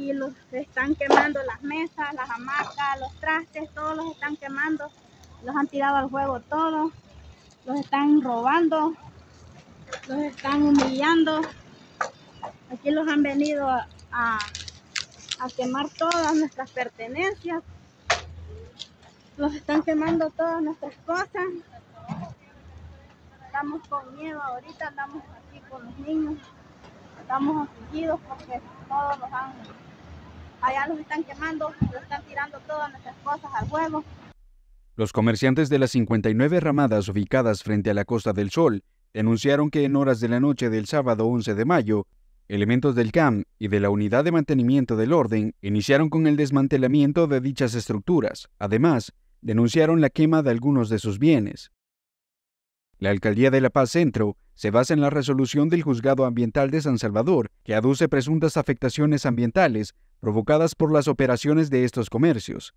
y los están quemando las mesas, las hamacas, los trastes, todos los están quemando, los han tirado al fuego todos, los están robando, los están humillando. Aquí los han venido a quemar todas nuestras pertenencias, los están quemando todas nuestras cosas. Estamos con miedo ahorita, andamos aquí con los niños, estamos afligidos porque todos los han, allá los están quemando, los están tirando todas nuestras cosas al fuego. Los comerciantes de las 59 ramadas ubicadas frente a la Costa del Sol denunciaron que en horas de la noche del sábado 11 de mayo, elementos del CAM y de la Unidad de Mantenimiento del Orden iniciaron con el desmantelamiento de dichas estructuras. Además, denunciaron la quema de algunos de sus bienes. La Alcaldía de La Paz Centro se basa en la resolución del Juzgado Ambiental de San Salvador, que aduce presuntas afectaciones ambientales provocadas por las operaciones de estos comercios.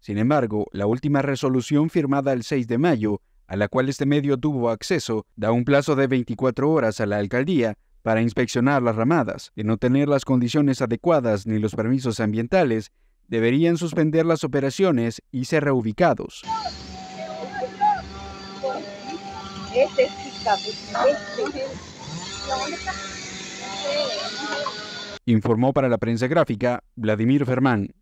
Sin embargo, la última resolución firmada el 6 de mayo, a la cual este medio tuvo acceso, da un plazo de 24 horas a la alcaldía para inspeccionar las ramadas. De no tener las condiciones adecuadas ni los permisos ambientales, deberían suspender las operaciones y ser reubicados. Informó para La Prensa Gráfica, Vladimir Fermán.